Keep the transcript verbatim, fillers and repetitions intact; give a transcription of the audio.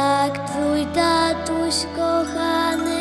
Tak, twój tatuś kochany.